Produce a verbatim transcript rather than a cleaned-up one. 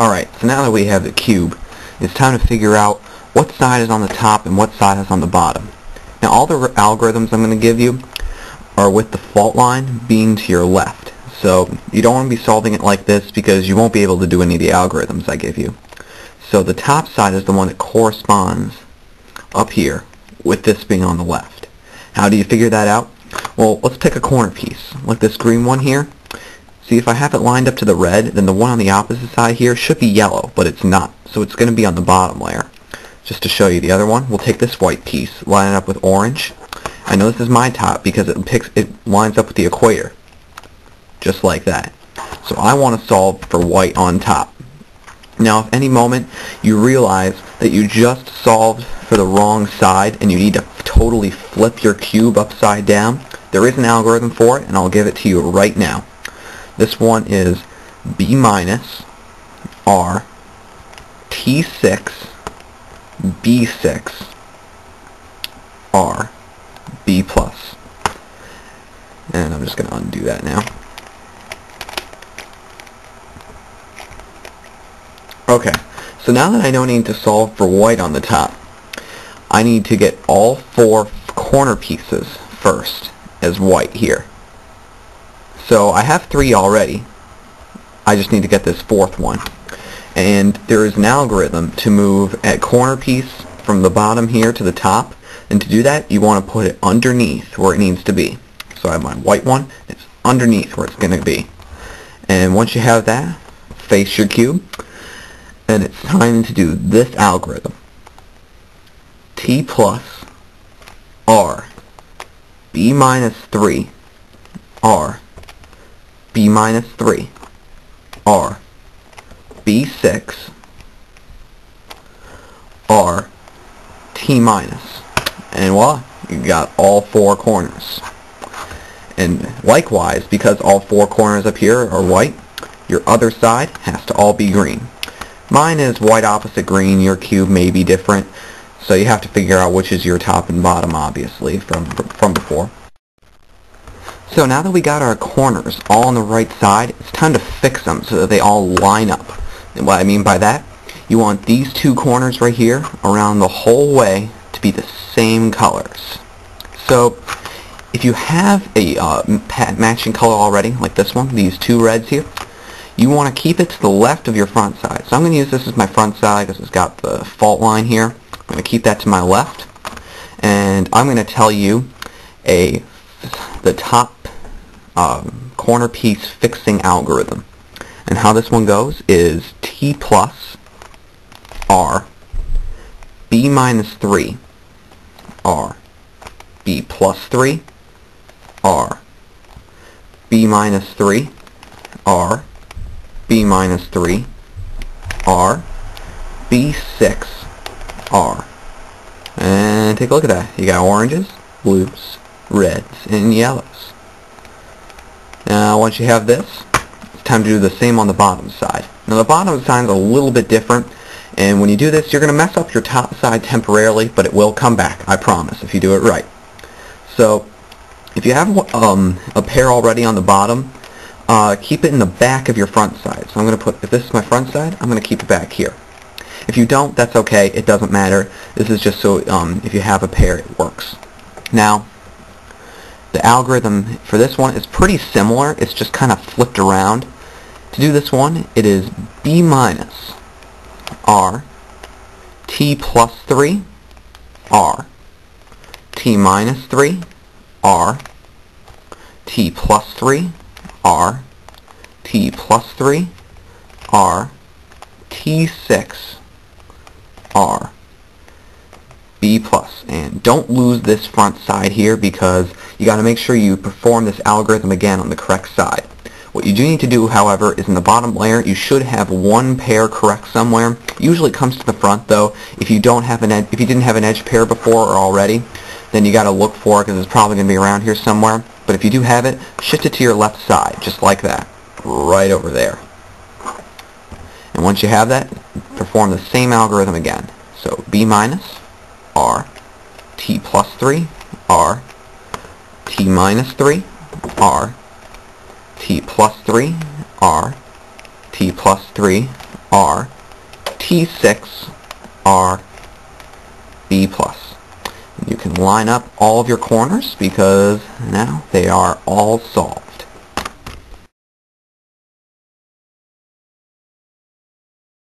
Alright, so now that we have the cube, it's time to figure out what side is on the top and what side is on the bottom. Now all the algorithms I'm going to give you are with the fault line being to your left. So you don't want to be solving it like this because you won't be able to do any of the algorithms I give you. So the top side is the one that corresponds up here with this being on the left. How do you figure that out? Well, let's pick a corner piece, like this green one here. See, if I have it lined up to the red, then the one on the opposite side here should be yellow, but it's not. So it's going to be on the bottom layer. Just to show you the other one, we'll take this white piece, line it up with orange. I know this is my top because it picks, it lines up with the equator. Just like that. So I want to solve for white on top. Now, if any moment you realize that you just solved for the wrong side and you need to totally flip your cube upside down, there is an algorithm for it, and I'll give it to you right now. This one is B minus R T six B six R B plus. And I'm just going to undo that now. Okay, so now that I know I need to solve for white on the top, I need to get all four corner pieces first as white here. So I have three already. I just need to get this fourth one. And there is an algorithm to move a corner piece from the bottom here to the top. And to do that, you want to put it underneath where it needs to be. So I have my white one. It's underneath where it's going to be. And once you have that, face your cube. And it's time to do this algorithm. T plus R B minus three R B minus three, R, B six, R, T minus. And voila, you got all four corners. And likewise, because all four corners up here are white, your other side has to all be green. Mine is white opposite green, your cube may be different, so you have to figure out which is your top and bottom, obviously, from, from before. So now that we got our corners all on the right side, it's time to fix them so that they all line up. And what I mean by that, you want these two corners right here around the whole way to be the same colors. So if you have a uh, matching color already, like this one, these two reds here, you want to keep it to the left of your front side. So I'm going to use this as my front side because it's got the fault line here. I'm going to keep that to my left, and I'm going to tell you a the top Um, corner piece fixing algorithm. And how this one goes is T plus R B minus three R B plus three R B minus three R B minus three R B six R. And take a look at that. You got oranges, blues, reds, and yellows. Now once you have this, it's time to do the same on the bottom side. Now the bottom side is a little bit different, and when you do this you're going to mess up your top side temporarily, but it will come back, I promise, if you do it right. So if you have um, a pair already on the bottom, uh, keep it in the back of your front side. So I'm going to put, if this is my front side, I'm going to keep it back here. If you don't, that's okay, it doesn't matter. This is just so um, if you have a pair, it works. Now, the algorithm for this one is pretty similar, it's just kind of flipped around. To do this one, it is B minus R T plus three R T minus three R T plus three R T plus three R T six R B plus. And don't lose this front side here because you got to make sure you perform this algorithm again on the correct side. What you do need to do, however, is in the bottom layer you should have one pair correct somewhere. Usually it comes to the front though. If you don't have an edge, if you didn't have an edge pair before or already, then you got to look for it because it's probably going to be around here somewhere. But if you do have it, shift it to your left side, just like that, right over there. And once you have that, perform the same algorithm again. So B minus R T plus three R T minus three R T plus three R T plus three are T six R B plus. You can line up all of your corners because now they are all solved.